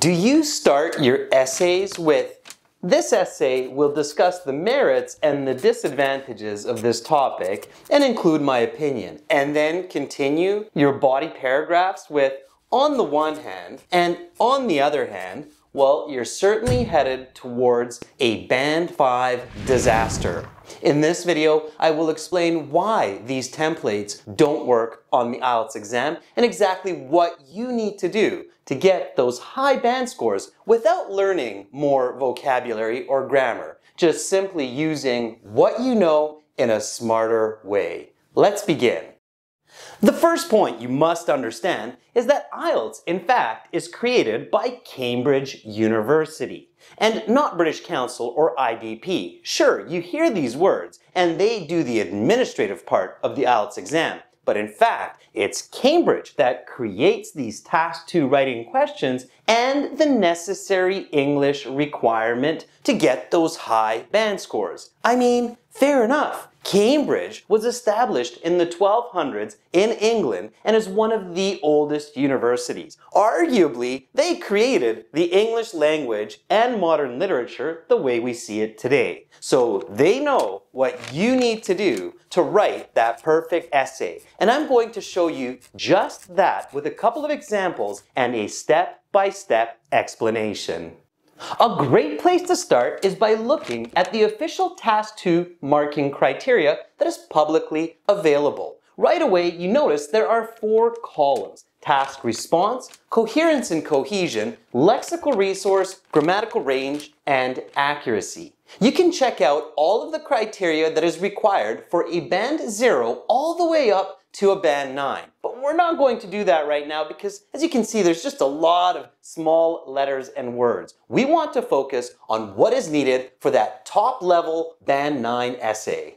Do you start your essays with, "This essay will discuss the merits and the disadvantages of this topic and include my opinion," and then continue your body paragraphs with, "On the one hand," and "on the other hand"? Well, you're certainly headed towards a Band 5 disaster. In this video, I will explain why these templates don't work on the IELTS exam and exactly what you need to do to get those high band scores without learning more vocabulary or grammar, just simply using what you know in a smarter way. Let's begin. The first point you must understand is that IELTS, in fact, is created by Cambridge University and not British Council or IBP. Sure, you hear these words and they do the administrative part of the IELTS exam, but in fact, it's Cambridge that creates these Task 2 writing questions and the necessary English requirement to get those high band scores. I mean, fair enough. Cambridge was established in the 1200s in England and is one of the oldest universities. Arguably, they created the English language and modern literature the way we see it today. So they know what you need to do to write that perfect essay. And I'm going to show you just that with a couple of examples and a step-by-step explanation. A great place to start is by looking at the official Task 2 marking criteria that is publicly available. Right away, you notice there are four columns: task response, coherence and cohesion, lexical resource, grammatical range, and accuracy. You can check out all of the criteria that is required for a Band 0 all the way up to a Band 9. But we're not going to do that right now because, as you can see, there's just a lot of small letters and words. We want to focus on what is needed for that top-level Band 9 essay.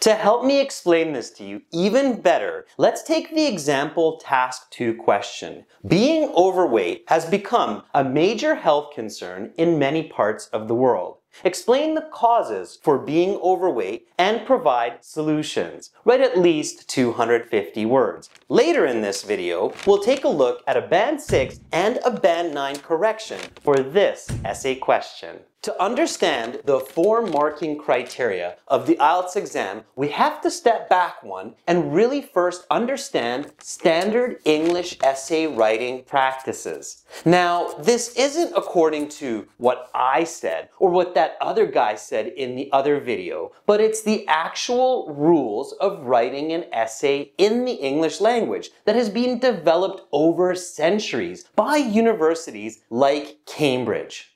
To help me explain this to you even better, let's take the example Task 2 question. Being overweight has become a major health concern in many parts of the world. Explain the causes for being overweight and provide solutions. Write at least 250 words. Later in this video, we'll take a look at a Band 6 and a Band 9 correction for this essay question. To understand the four marking criteria of the IELTS exam, we have to step back one and really first understand standard English essay writing practices. Now, this isn't according to what I said or what that other guy said in the other video, but it's the actual rules of writing an essay in the English language that has been developed over centuries by universities like Cambridge.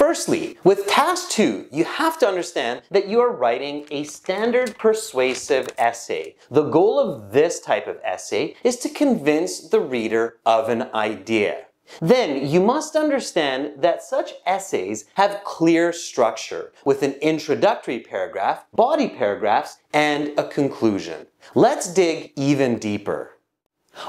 Firstly, with Task 2, you have to understand that you are writing a standard persuasive essay. The goal of this type of essay is to convince the reader of an idea. Then you must understand that such essays have clear structure with an introductory paragraph, body paragraphs, and a conclusion. Let's dig even deeper.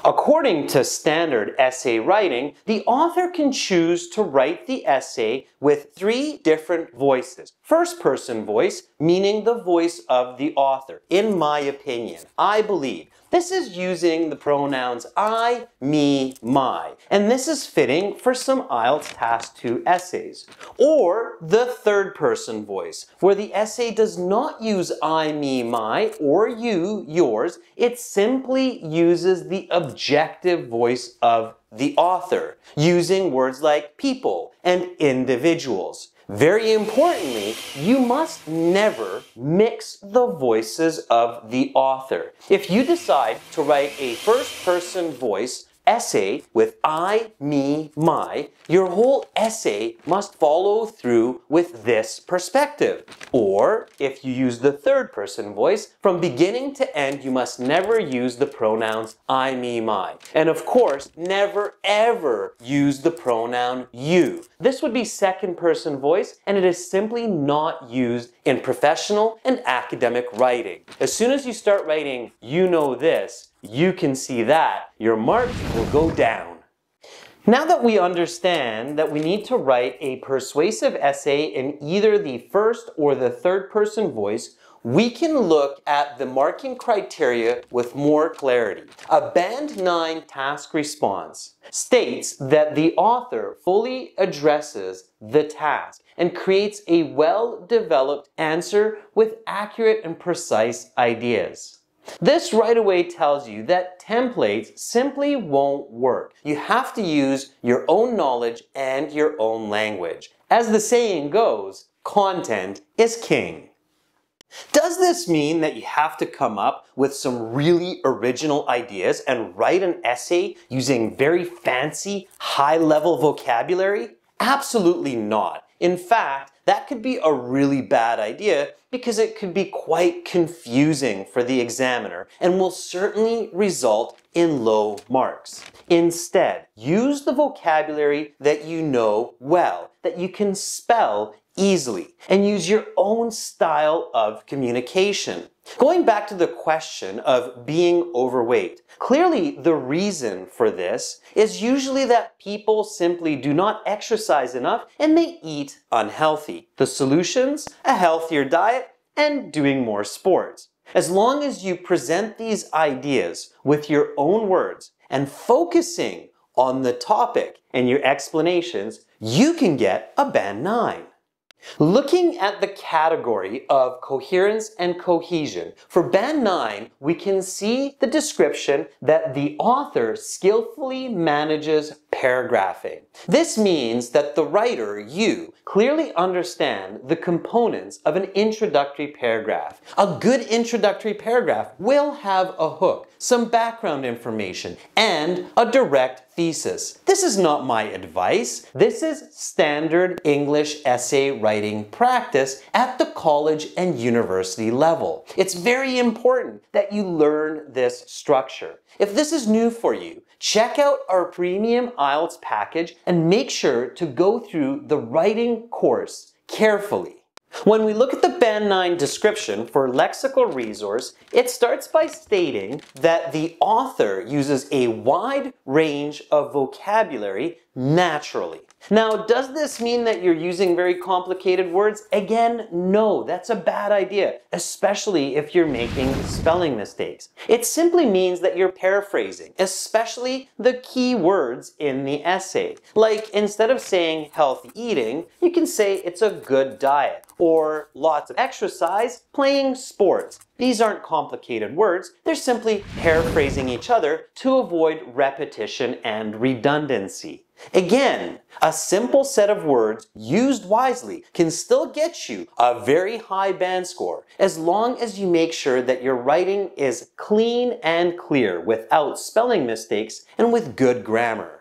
According to standard essay writing, the author can choose to write the essay with three different voices. First-person voice, meaning the voice of the author. In my opinion, I believe. This is using the pronouns I, me, my. And this is fitting for some IELTS Task 2 essays. Or the third-person voice, where the essay does not use I, me, my, or you, yours. It simply uses the objective voice of the author, using words like people and individuals. Very importantly, you must never mix the voices of the author. If you decide to write a first-person voice essay with I, me, my, your whole essay must follow through with this perspective. Or, if you use the third-person voice, from beginning to end, you must never use the pronouns I, me, my. And of course, never ever use the pronoun you. This would be second-person voice, and it is simply not used in professional and academic writing. As soon as you start writing, you know this, you can see that, your marks will go down. Now that we understand that we need to write a persuasive essay in either the first or the third person voice, we can look at the marking criteria with more clarity. A Band 9 task response states that the author fully addresses the task and creates a well-developed answer with accurate and precise ideas. This right away tells you that templates simply won't work. You have to use your own knowledge and your own language. As the saying goes, content is king. Does this mean that you have to come up with some really original ideas and write an essay using very fancy, high-level vocabulary? Absolutely not. In fact, that could be a really bad idea because it could be quite confusing for the examiner and will certainly result in low marks. Instead, use the vocabulary that you know well, that you can spell easily, and use your own style of communication. Going back to the question of being overweight, clearly the reason for this is usually that people simply do not exercise enough and they eat unhealthy. The solutions? A healthier diet and doing more sports. As long as you present these ideas with your own words and focusing on the topic and your explanations, you can get a Band 9. Looking at the category of coherence and cohesion, for Band 9, we can see the description that the author skillfully manages paragraphing. This means that the writer, you, clearly understand the components of an introductory paragraph. A good introductory paragraph will have a hook, some background information, and a direct thesis. This is not my advice. This is standard English essay writing practice at the college and university level. It's very important that you learn this structure. If this is new for you, check out our premium IELTS package and make sure to go through the writing course carefully. When we look at the Band 9 description for lexical resource, it starts by stating that the author uses a wide range of vocabulary naturally. Now, does this mean that you're using very complicated words? Again, no, that's a bad idea, especially if you're making spelling mistakes. It simply means that you're paraphrasing, especially the key words in the essay. Like, instead of saying healthy eating, you can say it's a good diet, or lots of exercise, playing sports. These aren't complicated words, they're simply paraphrasing each other to avoid repetition and redundancy. Again, a simple set of words used wisely can still get you a very high band score as long as you make sure that your writing is clean and clear without spelling mistakes and with good grammar.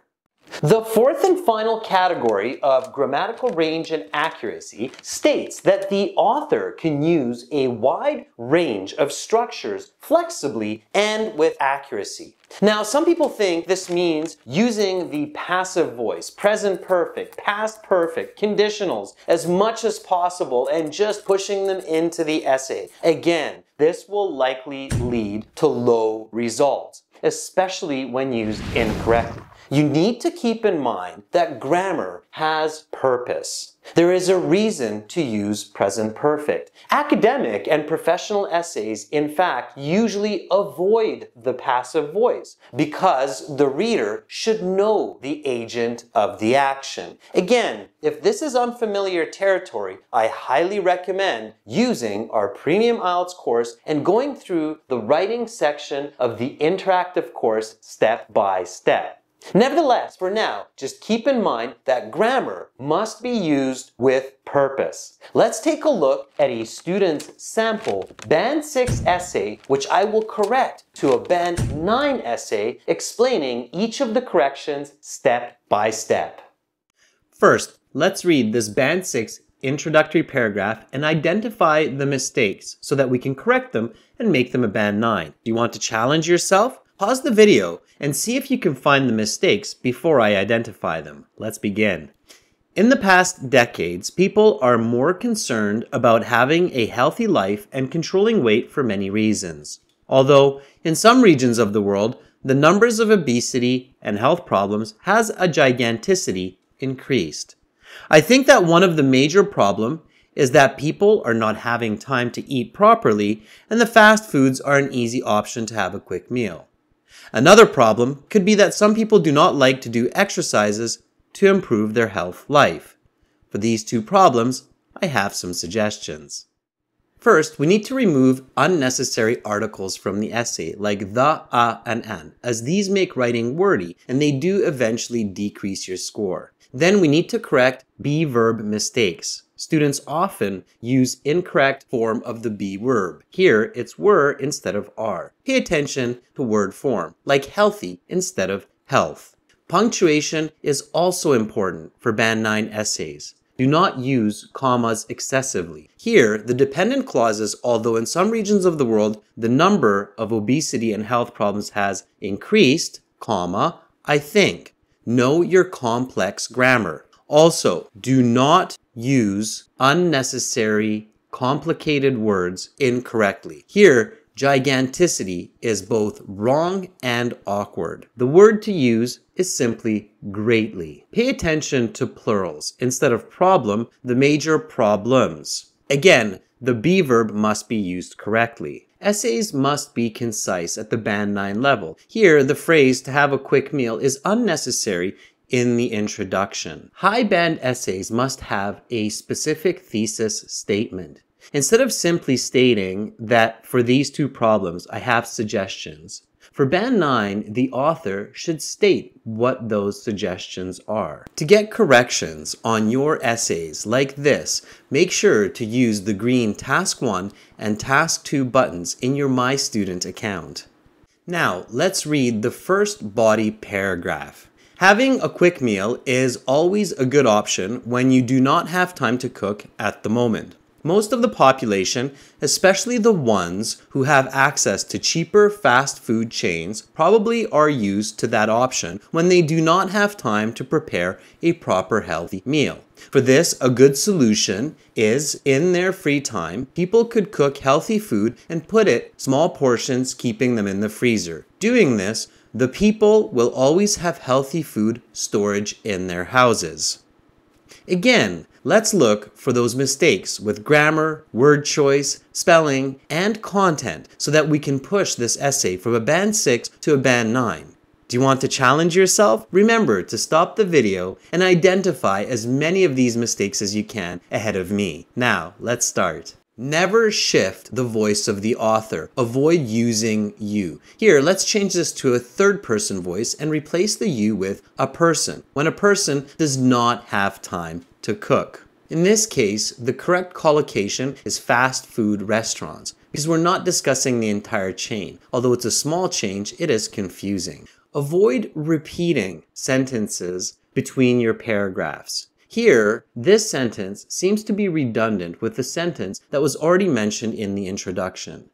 The fourth and final category of grammatical range and accuracy states that the author can use a wide range of structures flexibly and with accuracy. Now, some people think this means using the passive voice, present perfect, past perfect, conditionals as much as possible and just pushing them into the essay. Again, this will likely lead to low results, especially when used incorrectly. You need to keep in mind that grammar has purpose. There is a reason to use present perfect. Academic and professional essays, in fact, usually avoid the passive voice because the reader should know the agent of the action. Again, if this is unfamiliar territory, I highly recommend using our premium IELTS course and going through the writing section of the interactive course step by step. Nevertheless, for now, just keep in mind that grammar must be used with purpose. Let's take a look at a student's sample Band 6 essay, which I will correct to a Band 9 essay, explaining each of the corrections step by step. First, let's read this Band 6 introductory paragraph and identify the mistakes so that we can correct them and make them a Band 9. Do you want to challenge yourself? Pause the video and see if you can find the mistakes before I identify them. Let's begin. In the past decades, people are more concerned about having a healthy life and controlling weight for many reasons. Although, in some regions of the world, the numbers of obesity and health problems has a giganticity increased. I think that one of the major problem is that people are not having time to eat properly, and the fast foods are an easy option to have a quick meal. Another problem could be that some people do not like to do exercises to improve their health life. For these two problems, I have some suggestions. First, we need to remove unnecessary articles from the essay, like the, a, and an, as these make writing wordy, and they do eventually decrease your score. Then we need to correct be verb mistakes. Students often use incorrect form of the be verb. Here, it's were instead of are. Pay attention to word form, like healthy instead of health. Punctuation is also important for Band 9 essays. Do not use commas excessively. Here, the dependent clauses, although in some regions of the world, the number of obesity and health problems has increased, comma, I think. Know your complex grammar. Also, do not use unnecessary, complicated words incorrectly. Here, giganticity is both wrong and awkward. The word to use is simply greatly. Pay attention to plurals. Instead of problem, the major problems. Again, the be verb must be used correctly. Essays must be concise at the Band 9 level. Here, the phrase to have a quick meal is unnecessary in the introduction. High band essays must have a specific thesis statement. Instead of simply stating that for these two problems, I have suggestions, for Band 9, the author should state what those suggestions are. To get corrections on your essays like this, make sure to use the green Task 1 and Task 2 buttons in your My Student account. Now, let's read the first body paragraph. Having a quick meal is always a good option when you do not have time to cook at the moment. Most of the population, especially the ones who have access to cheaper fast food chains, probably are used to that option when they do not have time to prepare a proper healthy meal. For this, a good solution is, in their free time, people could cook healthy food and put it in small portions, keeping them in the freezer. Doing this, the people will always have healthy food storage in their houses. Again, let's look for those mistakes with grammar, word choice, spelling, and content so that we can push this essay from a Band 6 to a Band 9. Do you want to challenge yourself? Remember to stop the video and identify as many of these mistakes as you can ahead of me. Now, let's start. Never shift the voice of the author. Avoid using you. Here, let's change this to a third-person voice and replace the you with a person, when a person does not have time to cook. In this case, the correct collocation is fast food restaurants, because we're not discussing the entire chain. Although it's a small change, it is confusing. Avoid repeating sentences between your paragraphs. Here, this sentence seems to be redundant with the sentence that was already mentioned in the introduction.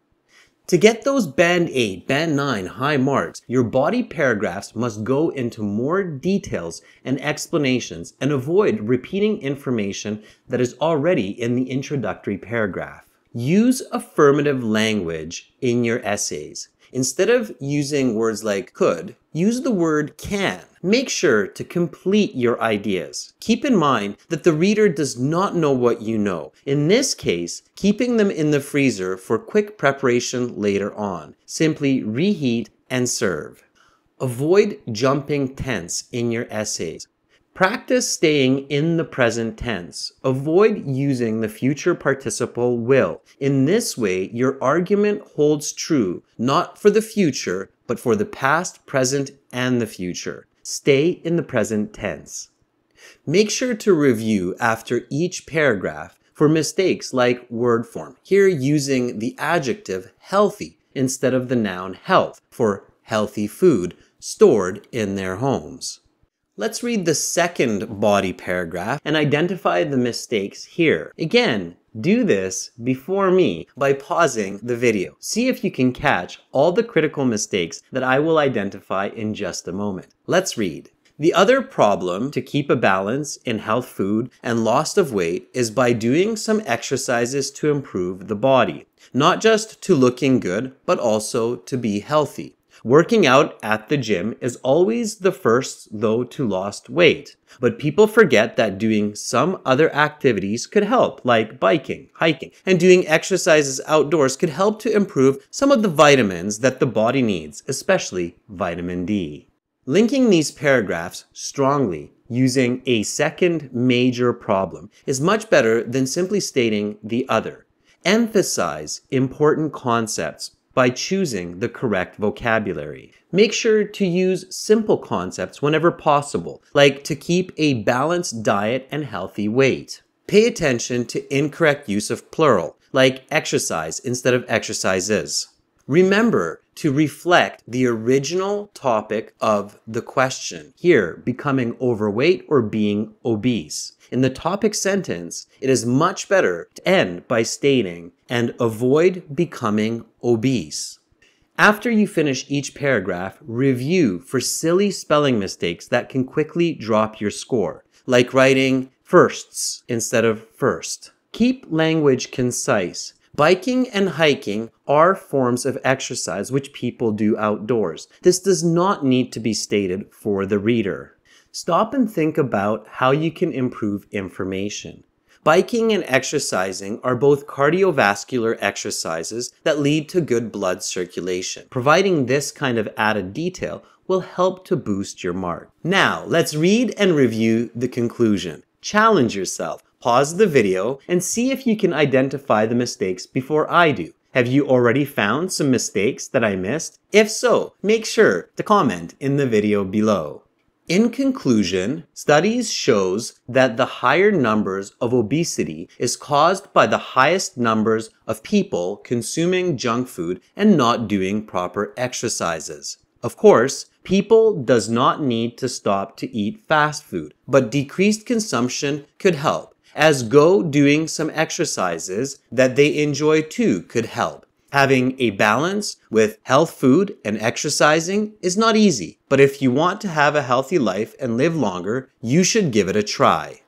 To get those Band 8, Band 9 high marks, your body paragraphs must go into more details and explanations and avoid repeating information that is already in the introductory paragraph. Use affirmative language in your essays. Instead of using words like could, use the word can. Make sure to complete your ideas. Keep in mind that the reader does not know what you know. In this case, keeping them in the freezer for quick preparation later on. Simply reheat and serve. Avoid jumping tense in your essays. Practice staying in the present tense. Avoid using the future participle will. In this way, your argument holds true, not for the future, but for the past, present, and the future. Stay in the present tense. Make sure to review after each paragraph for mistakes like word form. Here, using the adjective healthy instead of the noun health for healthy food stored in their homes. Let's read the second body paragraph and identify the mistakes here. Again, do this before me by pausing the video. See if you can catch all the critical mistakes that I will identify in just a moment. Let's read. The other problem to keep a balance in health food and loss of weight is by doing some exercises to improve the body, not just to looking good, but also to be healthy. Working out at the gym is always the first, though, to lost weight. But people forget that doing some other activities could help, like biking, hiking, and doing exercises outdoors could help to improve some of the vitamins that the body needs, especially vitamin D. Linking these paragraphs strongly using a second major problem is much better than simply stating the other. Emphasize important concepts by choosing the correct vocabulary. Make sure to use simple concepts whenever possible, like to keep a balanced diet and healthy weight. Pay attention to incorrect use of plural, like exercise instead of exercises. Remember to reflect the original topic of the question, here becoming overweight or being obese. In the topic sentence, it is much better to end by stating, and avoid becoming obese. After you finish each paragraph, review for silly spelling mistakes that can quickly drop your score, like writing firsts instead of first. Keep language concise. Biking and hiking are forms of exercise which people do outdoors. This does not need to be stated for the reader. Stop and think about how you can improve information. Biking and exercising are both cardiovascular exercises that lead to good blood circulation. Providing this kind of added detail will help to boost your mark. Now, let's read and review the conclusion. Challenge yourself, pause the video, and see if you can identify the mistakes before I do. Have you already found some mistakes that I missed? If so, make sure to comment in the video below. In conclusion, studies shows that the higher numbers of obesity is caused by the highest numbers of people consuming junk food and not doing proper exercises. Of course, people does not need to stop to eat fast food, but decreased consumption could help, as doing some exercises that they enjoy too could help. Having a balance with health food and exercising is not easy, but if you want to have a healthy life and live longer, you should give it a try.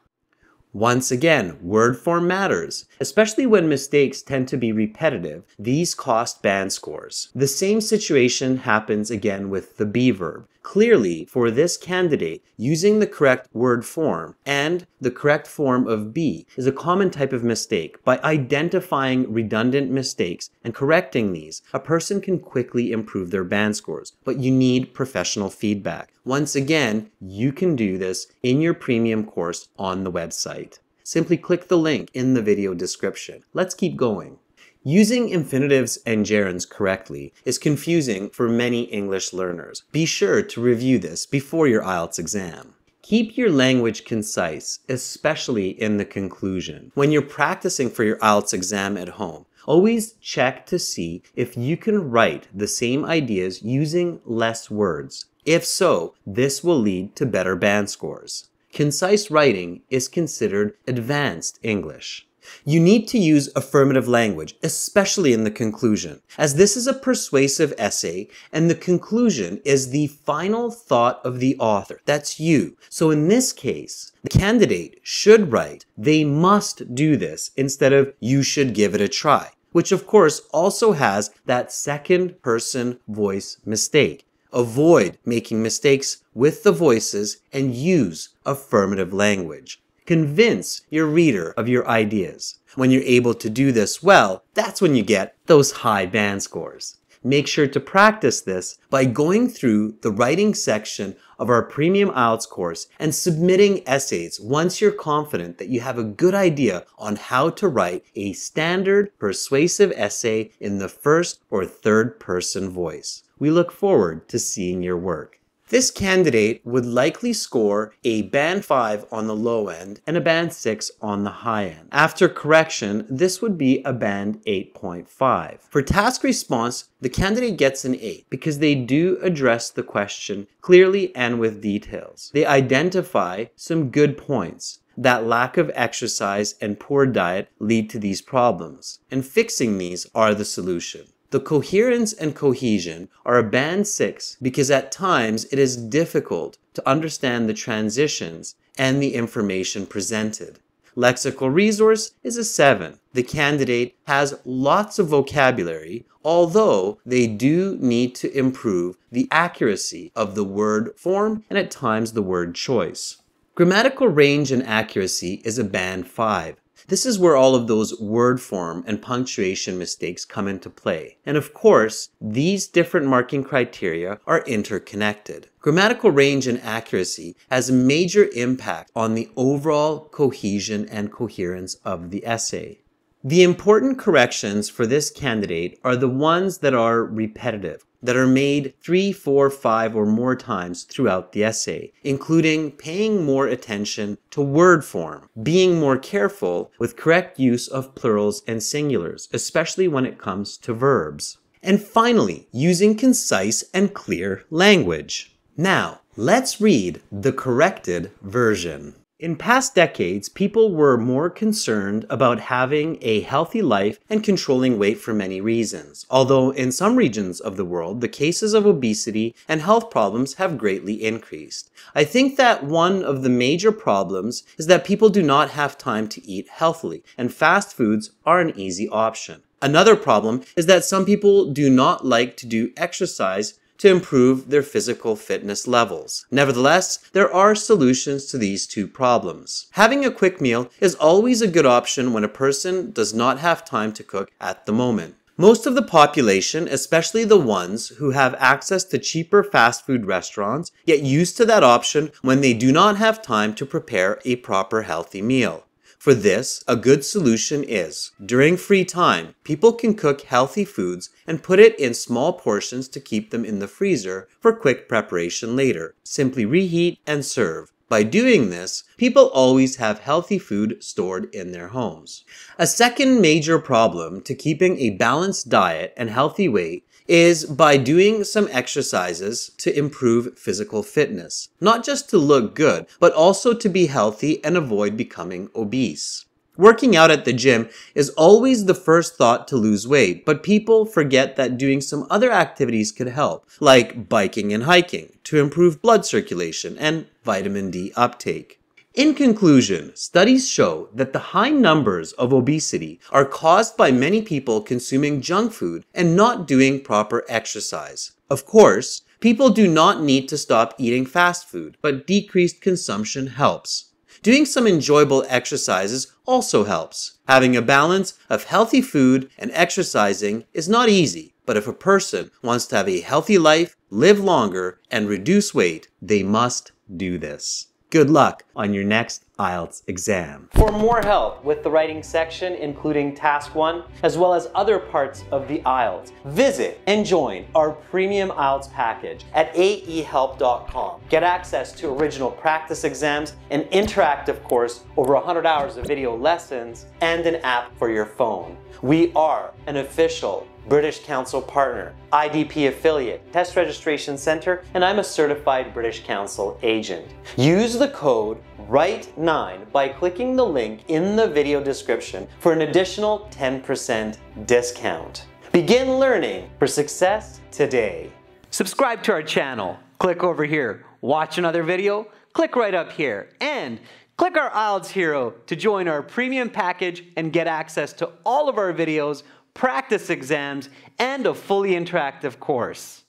Once again, word form matters, especially when mistakes tend to be repetitive. These cost band scores. The same situation happens again with the be verb. Clearly, for this candidate, using the correct word form and the correct form of be is a common type of mistake. By identifying redundant mistakes and correcting these, a person can quickly improve their band scores, but you need professional feedback. Once again, you can do this in your premium course on the website. Simply click the link in the video description. Let's keep going. Using infinitives and gerunds correctly is confusing for many English learners. Be sure to review this before your IELTS exam. Keep your language concise, especially in the conclusion. When you're practicing for your IELTS exam at home, always check to see if you can write the same ideas using less words. If so, this will lead to better band scores. Concise writing is considered advanced English. You need to use affirmative language, especially in the conclusion, as this is a persuasive essay and the conclusion is the final thought of the author. That's you. So in this case, the candidate should write, they must do this, instead of you should give it a try, which of course also has that second person voice mistake. Avoid making mistakes with the voices and use affirmative language. Convince your reader of your ideas. When you're able to do this well, that's when you get those high band scores. Make sure to practice this by going through the writing section of our premium IELTS course and submitting essays once you're confident that you have a good idea on how to write a standard persuasive essay in the first or third person voice. We look forward to seeing your work. This candidate would likely score a band 5 on the low end and a band 6 on the high end. After correction, this would be a band 8.5. For task response, the candidate gets an 8 because they do address the question clearly and with details. They identify some good points. That lack of exercise and poor diet lead to these problems, and fixing these are the solution. The coherence and cohesion are a band 6 because at times it is difficult to understand the transitions and the information presented. Lexical resource is a 7. The candidate has lots of vocabulary, although they do need to improve the accuracy of the word form and at times the word choice. Grammatical range and accuracy is a band 5. This is where all of those word form and punctuation mistakes come into play. And of course, these different marking criteria are interconnected. Grammatical range and accuracy has a major impact on the overall cohesion and coherence of the essay. The important corrections for this candidate are the ones that are repetitive, that are made 3, 4, 5 or more times throughout the essay, including paying more attention to word form, being more careful with correct use of plurals and singulars, especially when it comes to verbs, and finally, using concise and clear language. Now, let's read the corrected version. In past decades, people were more concerned about having a healthy life and controlling weight for many reasons, although in some regions of the world, the cases of obesity and health problems have greatly increased. I think that one of the major problems is that people do not have time to eat healthily, and fast foods are an easy option. Another problem is that some people do not like to do exercise to improve their physical fitness levels. Nevertheless, there are solutions to these two problems. Having a quick meal is always a good option when a person does not have time to cook at the moment. Most of the population, especially the ones who have access to cheaper fast food restaurants, get used to that option when they do not have time to prepare a proper healthy meal. For this, a good solution is, during free time, people can cook healthy foods and put it in small portions to keep them in the freezer for quick preparation later. Simply reheat and serve. By doing this, people always have healthy food stored in their homes. A second major problem to keeping a balanced diet and healthy weight is by doing some exercises to improve physical fitness, not just to look good, but also to be healthy and avoid becoming obese. Working out at the gym is always the first thought to lose weight, but people forget that doing some other activities could help, like biking and hiking, to improve blood circulation and vitamin D uptake. In conclusion, studies show that the high numbers of obesity are caused by many people consuming junk food and not doing proper exercise. Of course, people do not need to stop eating fast food, but decreased consumption helps. Doing some enjoyable exercises also helps. Having a balance of healthy food and exercising is not easy, but if a person wants to have a healthy life, live longer, and reduce weight, they must do this. Good luck on your next IELTS exam. For more help with the writing section, including Task 1, as well as other parts of the IELTS, visit and join our premium IELTS package at aehelp.com. Get access to original practice exams, an interactive course, over 100 hours of video lessons, and an app for your phone. We are an official British Council partner, IDP affiliate, test registration center, and I'm a certified British Council agent. Use the code WRITE9 by clicking the link in the video description for an additional 10% discount. Begin learning for success today. Subscribe to our channel. Click over here. Watch another video. Click right up here. And click our IELTS Hero to join our premium package and get access to all of our videos, practice exams, and a fully interactive course.